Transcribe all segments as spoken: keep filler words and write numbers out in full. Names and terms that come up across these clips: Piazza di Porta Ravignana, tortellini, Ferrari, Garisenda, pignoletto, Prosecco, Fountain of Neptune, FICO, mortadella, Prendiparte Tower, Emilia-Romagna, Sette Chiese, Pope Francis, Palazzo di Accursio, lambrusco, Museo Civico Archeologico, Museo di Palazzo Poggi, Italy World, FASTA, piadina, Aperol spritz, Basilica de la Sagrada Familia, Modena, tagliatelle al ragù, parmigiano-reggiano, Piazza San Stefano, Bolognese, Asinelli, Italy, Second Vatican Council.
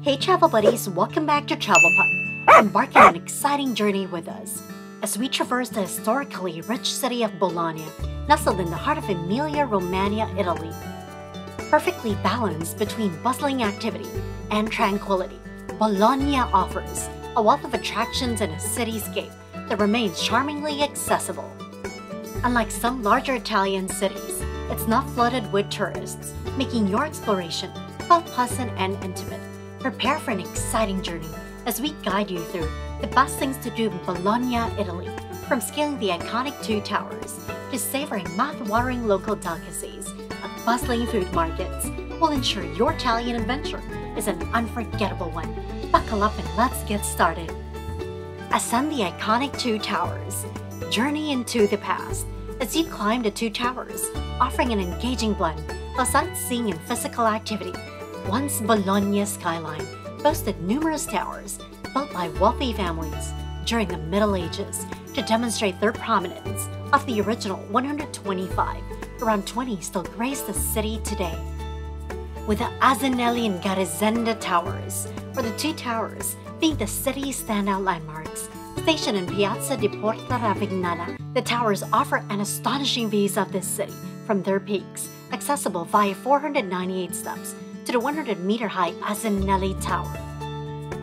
Hey travel buddies, welcome back to Travel Pug. Embark on an exciting journey with us as we traverse the historically rich city of Bologna, nestled in the heart of Emilia-Romagna, Italy. Perfectly balanced between bustling activity and tranquility, Bologna offers a wealth of attractions and a cityscape that remains charmingly accessible. Unlike some larger Italian cities, it's not flooded with tourists, making your exploration both pleasant and intimate. Prepare for an exciting journey as we guide you through the best things to do in Bologna, Italy, from scaling the iconic Two Towers to savoring mouth-watering local delicacies and bustling food markets. We'll ensure your Italian adventure is an unforgettable one. Buckle up and let's get started. Ascend the iconic Two Towers. Journey into the past as you climb the Two Towers, offering an engaging blend of sightseeing and physical activity. Once Bologna's skyline boasted numerous towers built by wealthy families during the Middle Ages to demonstrate their prominence. Of the original one hundred twenty-five, around twenty still grace the city today. With the Asinelli and Garisenda towers, or the Two Towers, being the city's standout landmarks. Stationed in Piazza di Porta Ravignana, the towers offer an astonishing view of this city from their peaks, accessible via four hundred ninety-eight steps to the one hundred meter high Asinelli Tower.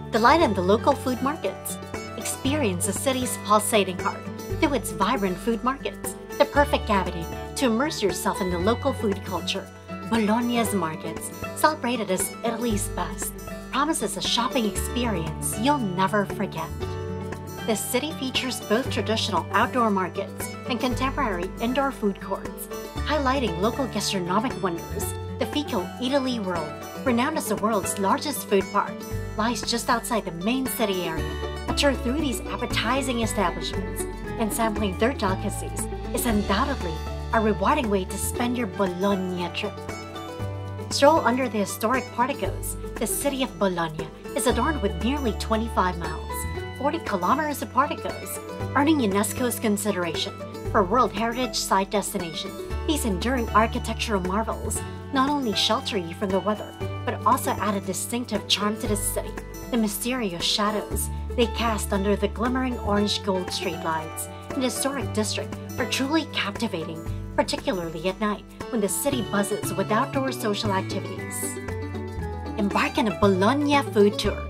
Delight in the local food markets. Experience the city's pulsating heart through its vibrant food markets, the perfect avenue to immerse yourself in the local food culture. Bologna's markets, celebrated as Italy's best, promises a shopping experience you'll never forget. The city features both traditional outdoor markets and contemporary indoor food courts, highlighting local gastronomic wonders. The FICO Italy World, renowned as the world's largest food park, lies just outside the main city area. A tour through these appetizing establishments and sampling their delicacies is undoubtedly a rewarding way to spend your Bologna trip. Stroll under the historic porticos. The city of Bologna is adorned with nearly twenty-five miles, forty kilometers of porticos, earning UNESCO's consideration for World Heritage Site Destination. These enduring architectural marvels not only shelter you from the weather, but also add a distinctive charm to the city. The mysterious shadows they cast under the glimmering orange-gold streetlights in the historic district are truly captivating, particularly at night when the city buzzes with outdoor social activities. Embark on a Bologna food tour.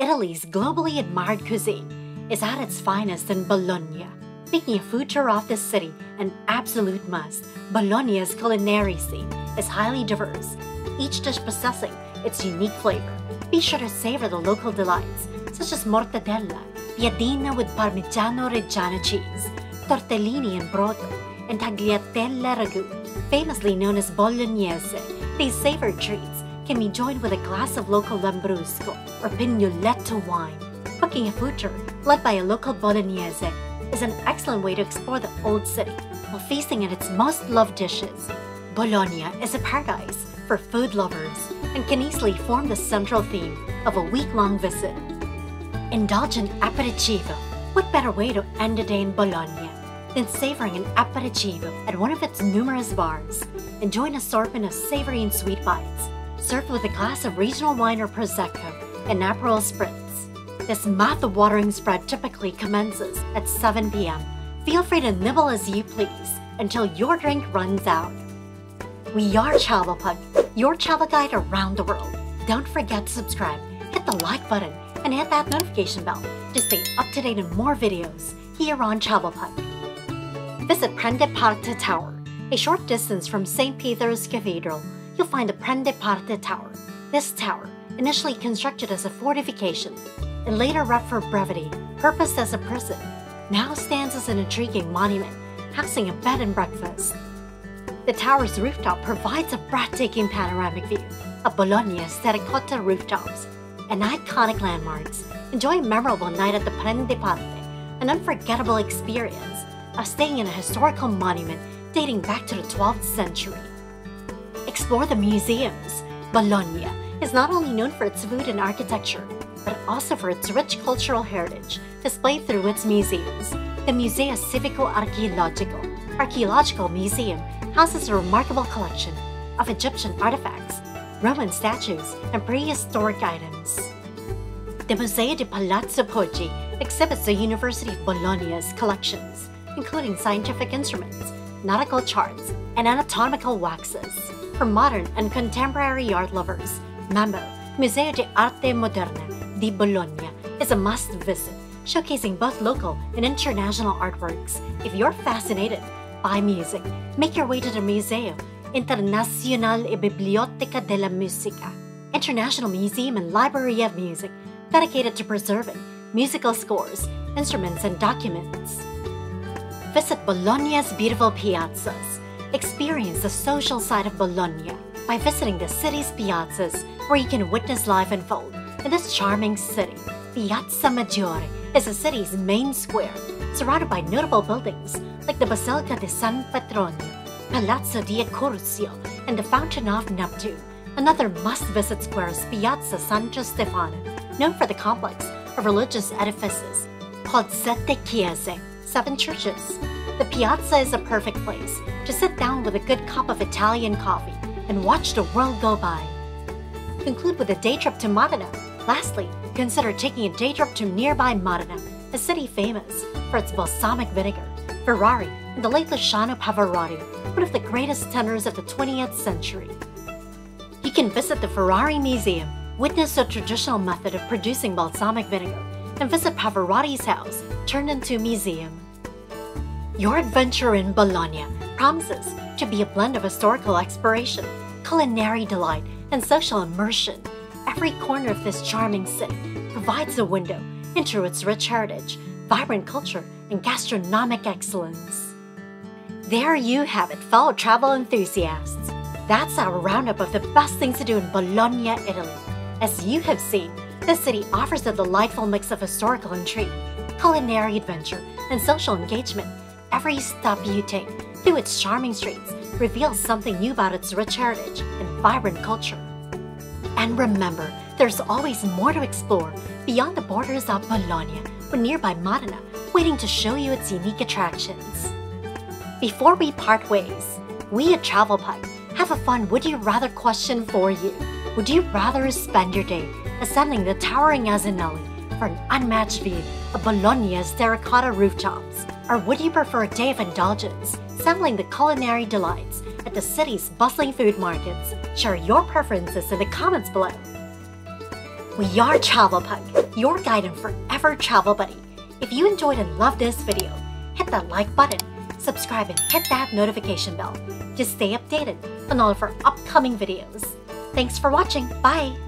Italy's globally admired cuisine is at its finest in Bologna, making a food tour of this city an absolute must. Bologna's culinary scene is highly diverse, each dish possessing its unique flavor. Be sure to savor the local delights, such as mortadella, piadina with parmigiano-reggiano cheese, tortellini and brodo, and tagliatelle al ragù, famously known as Bolognese. These savory treats can be joined with a glass of local lambrusco or pignoletto wine. Booking a food tour led by a local Bolognese is an excellent way to explore the old city while feasting at its most loved dishes. Bologna is a paradise for food lovers and can easily form the central theme of a week-long visit. Indulge in aperitivo. What better way to end a day in Bologna than savoring an aperitivo at one of its numerous bars? Enjoy an assortment of savory and sweet bites, served with a glass of regional wine or prosecco and Aperol spritz. This mouth-watering spread typically commences at seven p m Feel free to nibble as you please until your drink runs out. We are Travel Pug, your travel guide around the world. Don't forget to subscribe, hit the like button, and hit that notification bell to stay up to date on more videos here on Travel Pug. Visit Prendiparte Tower. A short distance from Saint Peter's Cathedral, you'll find the Prendiparte Tower. This tower, initially constructed as a fortification and later up for brevity, purposed as a prison, now stands as an intriguing monument, housing a bed and breakfast. The tower's rooftop provides a breathtaking panoramic view of Bologna's terracotta rooftops and iconic landmarks. Enjoy a memorable night at the Prendiparte, an unforgettable experience of staying in a historical monument dating back to the twelfth century. Explore the museums. Bologna is not only known for its food and architecture, but also for its rich cultural heritage displayed through its museums. The Museo Civico Archeologico, Archaeological Museum, houses a remarkable collection of Egyptian artifacts, Roman statues, and prehistoric items. The Museo di Palazzo Poggi exhibits the University of Bologna's collections, including scientific instruments, nautical charts, and anatomical waxes. For modern and contemporary art lovers, Mambo, Museo di Arte Moderna di Bologna, is a must-visit, showcasing both local and international artworks. If you're fascinated by music, make your way to the Museo Internazionale e Biblioteca della Musica, International Museum and Library of Music, dedicated to preserving musical scores, instruments, and documents. Visit Bologna's beautiful piazzas. Experience the social side of Bologna by visiting the city's piazzas, where you can witness life unfold in this charming city. Piazza Maggiore is the city's main square, surrounded by notable buildings like the Basilica di San Petronio, Palazzo di Accursio, and the Fountain of Neptune. Another must-visit square is Piazza San Stefano, known for the complex of religious edifices called Sette Chiese, seven churches. The piazza is a perfect place to sit down with a good cup of Italian coffee and watch the world go by. Conclude with a day trip to Modena. Lastly, consider taking a day trip to nearby Modena, a city famous for its balsamic vinegar. Ferrari and the late Luciano Pavarotti, one of the greatest tenors of the twentieth century. You can visit the Ferrari Museum, witness the traditional method of producing balsamic vinegar, and visit Pavarotti's house, turned into a museum. Your adventure in Bologna promises to be a blend of historical exploration, culinary delight, and social immersion. Every corner of this charming city provides a window into its rich heritage, vibrant culture, and gastronomic excellence. There you have it, fellow travel enthusiasts. That's our roundup of the best things to do in Bologna, Italy. As you have seen, this city offers a delightful mix of historical intrigue, culinary adventure, and social engagement. Every step you take through its charming streets reveals something new about its rich heritage and vibrant culture. And remember, there's always more to explore beyond the borders of Bologna, with nearby Modena waiting to show you its unique attractions. Before we part ways, we at Travel Pug have a fun Would You Rather question for you. Would you rather spend your day ascending the towering Asinelli for an unmatched view of Bologna's terracotta rooftops? Or would you prefer a day of indulgence, sampling the culinary delights at the city's bustling food markets? Share your preferences in the comments below. We are Travel Pug, your guide and forever travel buddy. If you enjoyed and loved this video, hit that like button, subscribe, and hit that notification bell to stay updated on all of our upcoming videos. Thanks for watching. Bye!